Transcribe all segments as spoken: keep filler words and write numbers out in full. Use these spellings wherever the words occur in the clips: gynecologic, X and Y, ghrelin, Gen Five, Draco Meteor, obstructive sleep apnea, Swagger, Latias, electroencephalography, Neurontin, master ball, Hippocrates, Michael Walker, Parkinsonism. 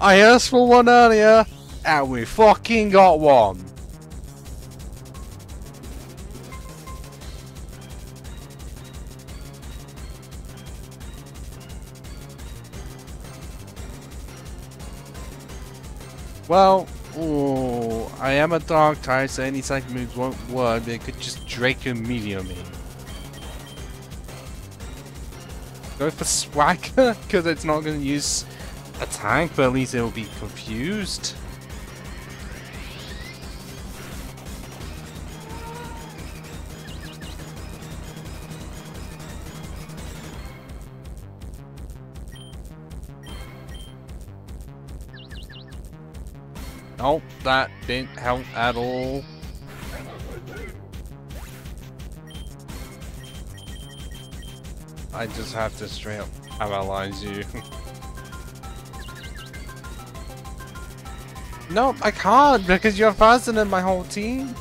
I asked for one earlier, and we fucking got one. Well, ooh, I am a dark type, so any psychic moves won't work. They could just Draco Meteor me. Go for Swagger, because it's not going to use attack, but at least it will be confused. Nope, that didn't help at all. I just have to straight up analyze you. No, I can't because you're faster than my whole team.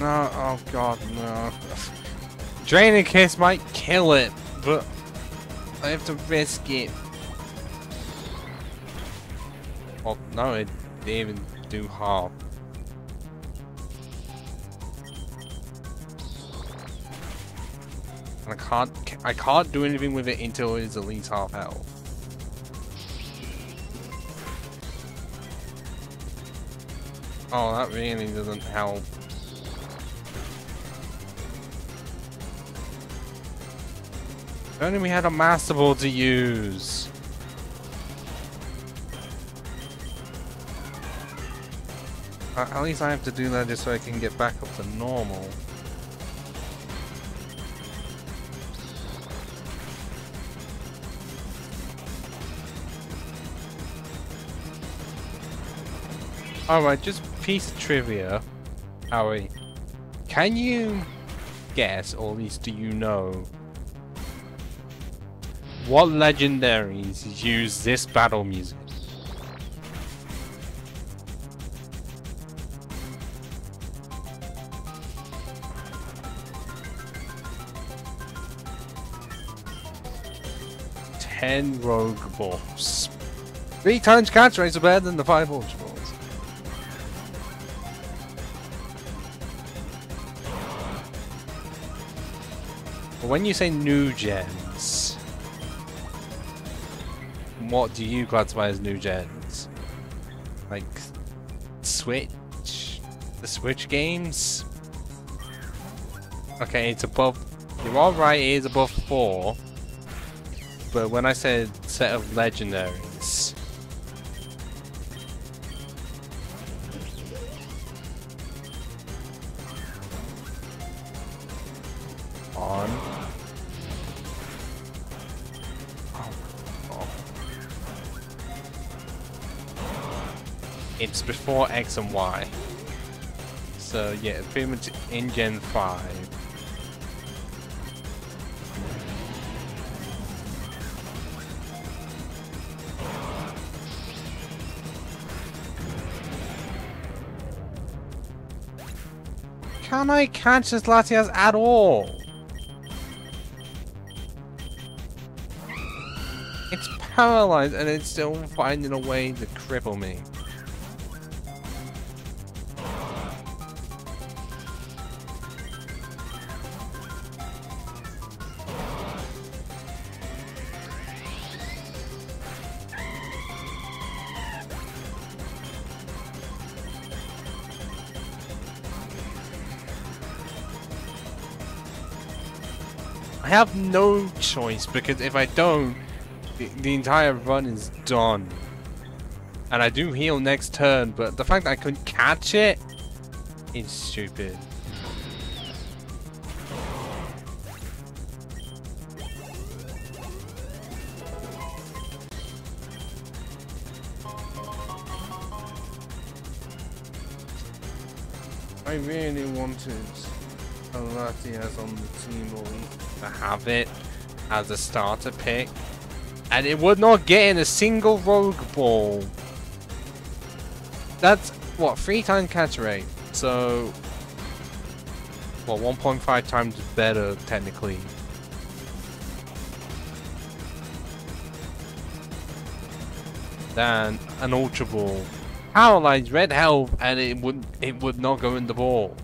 No, oh god, no. Drain Kiss might kill it, but I have to risk it. Oh no, it didn't even do harm. And I can't, I can't do anything with it until it is at least half health. Oh, that really doesn't help. If only we had a master ball to use. Uh, at least I have to do that just so I can get back up to normal. Alright, just piece of trivia. Howie, can you guess, or at least do you know, what legendaries use this battle music? Ten rogue balls. Three times catch rates are better than the five ultra balls. But when you say new gens, what do you classify as new gens? Like Switch, the Switch games? Okay, it's above. You're all right. It is above four. But when I said set of legendaries, on. It's before X and Y. So yeah, pretty much in Gen Five. Can I catch this Latias at all? It's paralyzed and it's still finding a way to cripple me. I have no choice, because if I don't, the, the entire run is done. And I do heal next turn, but the fact that I couldn't catch it is stupid. I really wanted a Latias on the team all to have it as a starter pick, and it would not get in a single rogue ball. That's what, three times catch rate, so well, one point five times better technically. than an Ultra Ball. Power Line's red health, and it would it would not go in the ball.